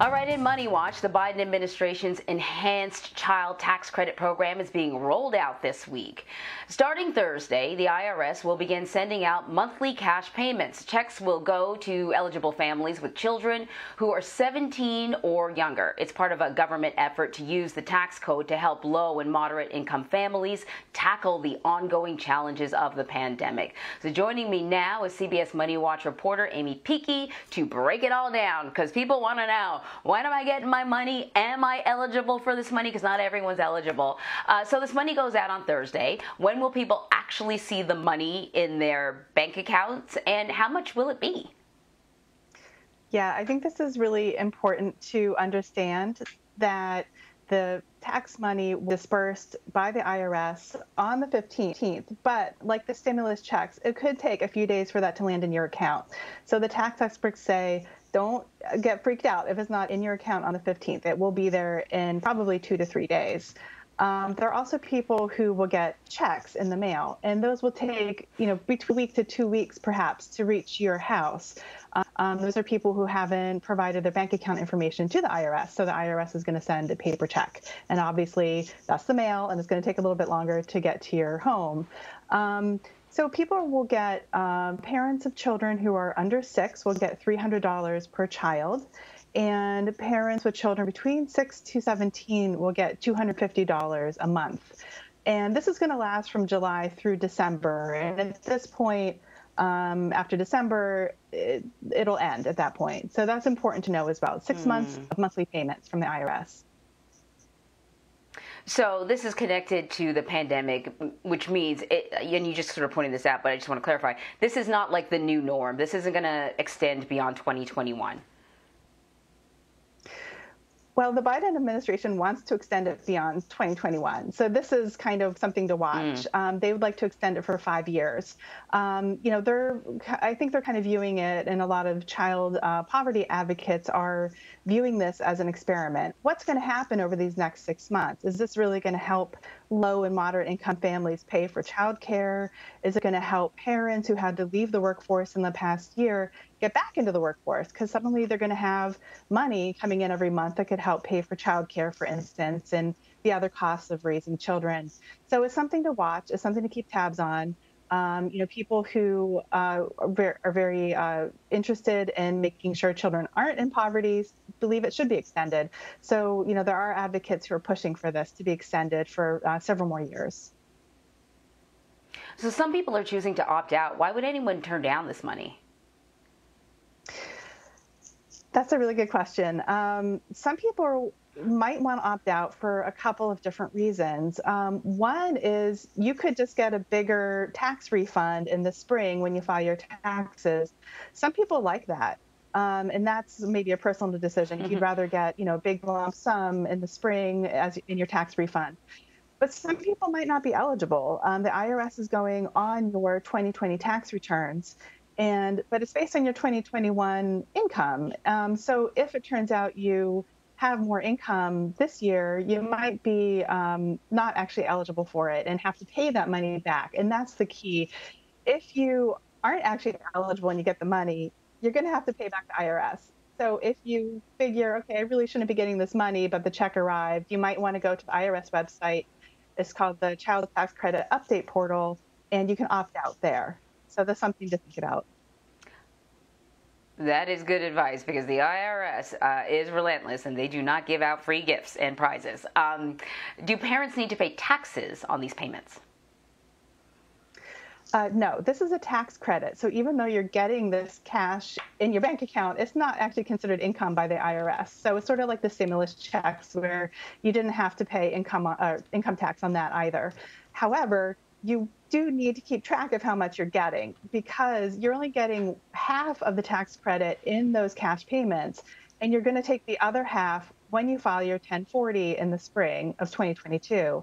All right, in Money Watch, the Biden administration's enhanced child tax credit program is being rolled out this week. Starting Thursday, the IRS will begin sending out monthly cash payments. Checks will go to eligible families with children who are 17 or younger. It's part of a government effort to use the tax code to help low and moderate income families tackle the ongoing challenges of the pandemic. So joining me now is CBS Money Watch reporter Aimee Picchi to break it all down, because people want to know, when am I getting my money? Am I eligible for this money? Because not everyone's eligible. So this money goes out on Thursday. When will people actually see the money in their bank accounts, and how much will it be? Yeah, I think this is really important to understand that the tax money was dispersed by the IRS on the 15th, but like the stimulus checks, it could take a few days for that to land in your account. So the tax experts say, don't get freaked out if it's not in your account on the 15th. It will be there in probably 2 to 3 days. There are also people who will get checks in the mail, and those will take, between a week to 2 weeks perhaps to reach your house. Those are people who haven't provided their bank account information to the IRS, so the IRS is going to send a paper check. And obviously, that's the mail, and it's going to take a little bit longer to get to your home. So people will get, parents of children who are under 6 will get $300 per child, and parents with children between 6 to 17 will get $250 a month. And this is going to last from July through December, and at this point, after December, it'll end at that point. So that's important to know as well. 6 months of monthly payments from the IRS. So this is connected to the pandemic, which means, and you just sort of pointed this out, but I just want to clarify, this is not like the new norm. This isn't going to extend beyond 2021. Well, the Biden administration wants to extend it beyond 2021. So this is kind of something to watch. They would like to extend it for 5 years. I think they're kind of viewing it, and a lot of child poverty advocates are viewing this as an experiment. What's going to happen over these next 6 months? Is this really going to help low and moderate income families pay for childcare? Is it going to help parents who had to leave the workforce in the past year get back into the workforce? Because suddenly they're going to have money coming in every month that could help pay for childcare, for instance, and the other costs of raising children. So it's something to watch. It's something to keep tabs on. People who are very interested in making sure children aren't in poverty believe it should be extended. So, there are advocates who are pushing for this to be extended for several more years. So some people are choosing to opt out. Why would anyone turn down this money? That's a really good question. Some people might want to opt out for a couple of different reasons. One is you could just get a bigger tax refund in the spring when you file your taxes. Some people like that. And that's maybe a personal decision. You'd rather get, a big lump sum in the spring as in your tax refund. But some people might not be eligible. The IRS is going on your 2020 tax returns. But it's based on your 2021 income. So if it turns out you have more income this year, you might be not actually eligible for it and have to pay that money back. And that's the key. If you aren't actually eligible and you get the money, you're going to have to pay back the IRS. So if you figure, okay, I really shouldn't be getting this money, but the check arrived, you might want to go to the IRS website. It's called the Child Tax Credit Update Portal, and you can opt out there. So that's something to think about. That is good advice, because the IRS is relentless, and they do not give out free gifts and prizes. Do parents need to pay taxes on these payments? No, this is a tax credit. So even though you're getting this cash in your bank account, it's not actually considered income by the IRS. So it's sort of like the stimulus checks, where you didn't have to pay income tax on that either. However, you do need to keep track of how much you're getting, because you're only getting half of the tax credit in those cash payments, and you're going to take the other half when you file your 1040 in the spring of 2022.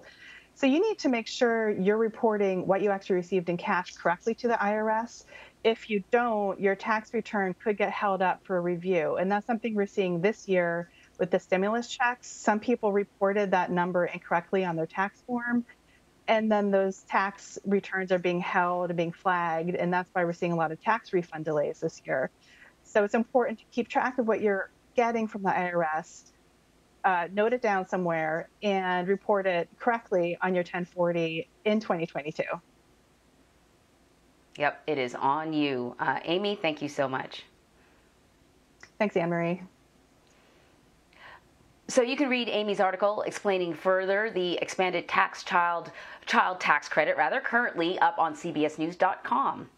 So you need to make sure you're reporting what you actually received in cash correctly to the IRS. If you don't, your tax return could get held up for a review, and that's something we're seeing this year with the stimulus checks. Some people reported that number incorrectly on their tax form, and then those tax returns are being held and being flagged, and that's why we're seeing a lot of tax refund delays this year. So it's important to keep track of what your getting from the IRS, note it down somewhere and report it correctly on your 1040 in 2022. Yep, it is on you. Aimee, thank you so much. Thanks, Anne-Marie. So you can read Aimee's article explaining further the expanded child tax credit, currently up on cbsnews.com.